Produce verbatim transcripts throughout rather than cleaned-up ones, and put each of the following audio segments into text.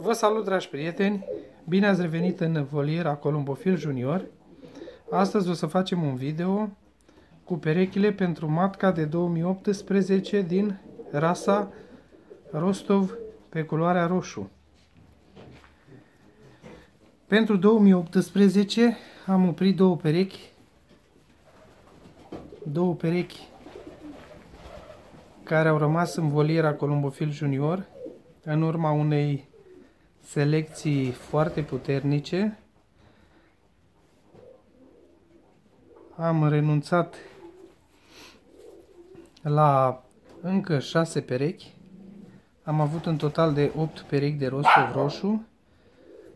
Vă salut, dragi prieteni! Bine ați revenit în voliera Columbofil Junior. Astăzi o să facem un video cu perechile pentru matca de două mii optsprezece din rasa Rostov pe culoarea roșu. Pentru două mii optsprezece am oprit două perechi, două perechi care au rămas în voliera Columbofil Junior în urma unei selecții foarte puternice. Am renunțat la încă șase perechi. Am avut în total de opt perechi de Rostov roșu.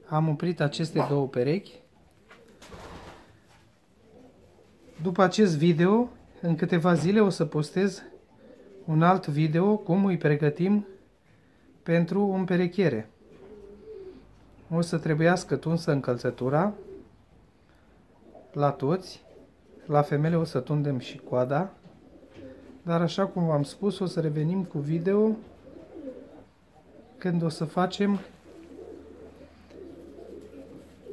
Am oprit aceste două perechi. După acest video, în câteva zile o să postez un alt video cum îi pregătim pentru împerechiere. O să trebuiască tunsă încălțătura la toți. La femele o să tundem și coada. Dar așa cum v-am spus, o să revenim cu video când o să facem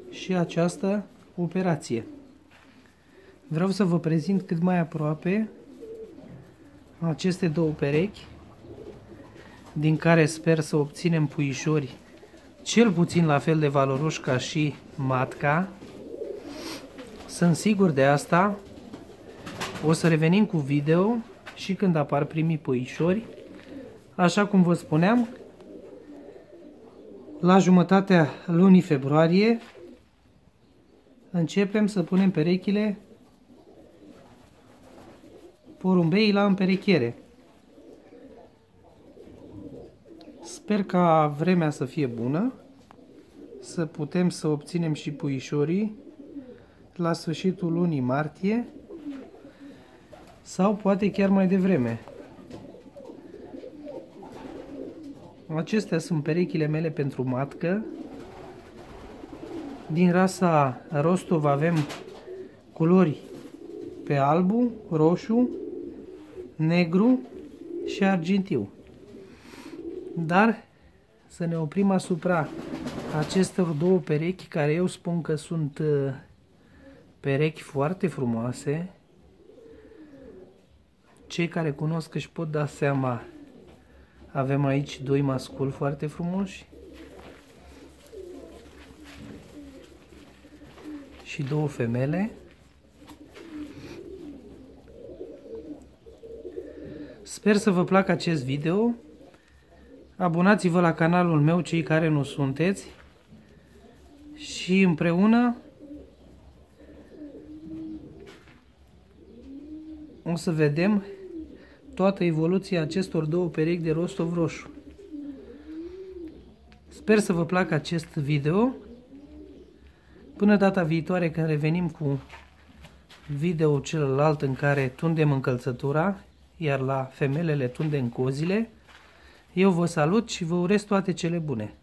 și această operație. Vreau să vă prezint cât mai aproape aceste două perechi, din care sper să obținem puișori cel puțin la fel de valoroși ca și matca. Sunt sigur de asta. O să revenim cu video și când apar primii puișori. Așa cum vă spuneam, la jumătatea lunii februarie începem să punem perechile, porumbeii la împerechiere. Sper ca vremea să fie bună, să putem să obținem și puișorii la sfârșitul lunii martie sau poate chiar mai devreme. Acestea sunt perechile mele pentru matcă. Din rasa Rostov avem culori pe albu, roșu, negru și argintiu. Dar să ne oprim asupra acestor două perechi, care eu spun că sunt perechi foarte frumoase. Cei care cunosc își pot da seama. Avem aici doi masculi foarte frumoși și două femele. Sper să vă placă acest video. Abonați-vă la canalul meu, cei care nu sunteți, și împreună o să vedem toată evoluția acestor două perechi de Rostov roșu. Sper să vă placă acest video. Până data viitoare, când revenim cu video celălalt în care tundem încălțătura, iar la femelele tundem cozile, eu vă salut și vă urez toate cele bune!